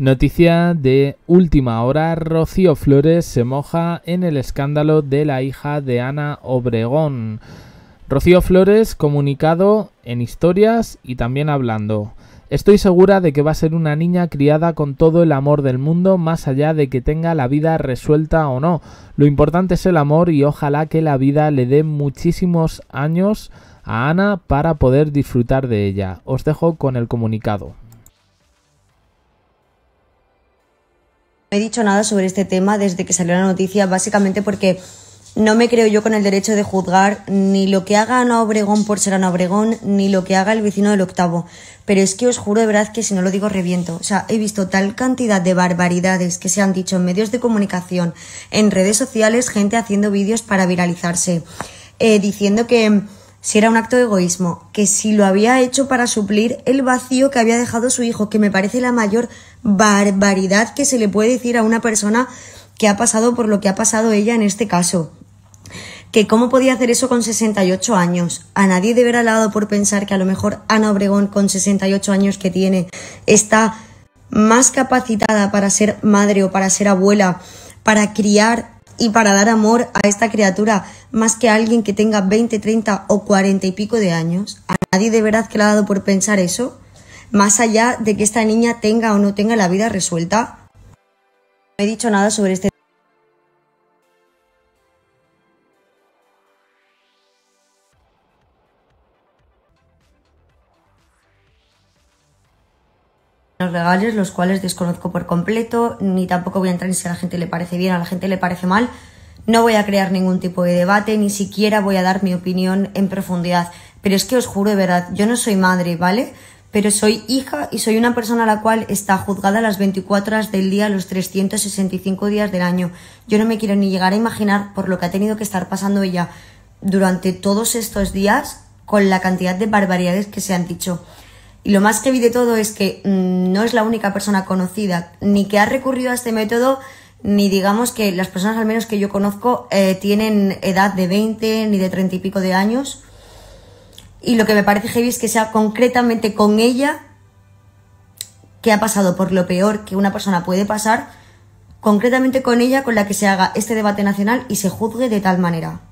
Noticia de última hora: Rocío Flores se moja en el escándalo de la hija de Ana Obregón. Rocío Flores comunicado en historias y también hablando. Estoy segura de que va a ser una niña criada con todo el amor del mundo, más allá de que tenga la vida resuelta o no. Lo importante es el amor y ojalá que la vida le dé muchísimos años a Ana para poder disfrutar de ella. Os dejo con el comunicado. No he dicho nada sobre este tema desde que salió la noticia, básicamente porque no me creo yo con el derecho de juzgar ni lo que haga Ana Obregón por ser Ana Obregón, ni lo que haga el vecino del octavo. Pero es que os juro de verdad que si no lo digo reviento. O sea, he visto tal cantidad de barbaridades que se han dicho en medios de comunicación, en redes sociales, gente haciendo vídeos para viralizarse, diciendo que si era un acto de egoísmo, que si lo había hecho para suplir el vacío que había dejado su hijo, que me parece la mayor barbaridad que se le puede decir a una persona que ha pasado por lo que ha pasado ella en este caso. Que cómo podía hacer eso con 68 años. A nadie de haber dado por pensar que a lo mejor Ana Obregón, con 68 años que tiene, está más capacitada para ser madre o para ser abuela, para criar y para dar amor a esta criatura, más que a alguien que tenga 20, 30 o 40 y pico de años. ¿A nadie de verdad que le ha dado por pensar eso? Más allá de que esta niña tenga o no tenga la vida resuelta. No he dicho nada sobre este tema. Los regalos, los cuales desconozco por completo, ni tampoco voy a entrar en si a la gente le parece bien o a la gente le parece mal. No voy a crear ningún tipo de debate, ni siquiera voy a dar mi opinión en profundidad. Pero es que os juro de verdad, yo no soy madre, ¿vale? Pero soy hija y soy una persona a la cual está juzgada las 24 horas del día, los 365 días del año. Yo no me quiero ni llegar a imaginar por lo que ha tenido que estar pasando ella durante todos estos días, con la cantidad de barbaridades que se han dicho. Y lo más que vi de todo es que no es la única persona conocida, ni que ha recurrido a este método, ni digamos que las personas al menos que yo conozco tienen edad de 20 ni de 30 y pico de años. Y lo que me parece heavy es que sea concretamente con ella, que ha pasado por lo peor que una persona puede pasar, concretamente con ella con la que se haga este debate nacional y se juzgue de tal manera.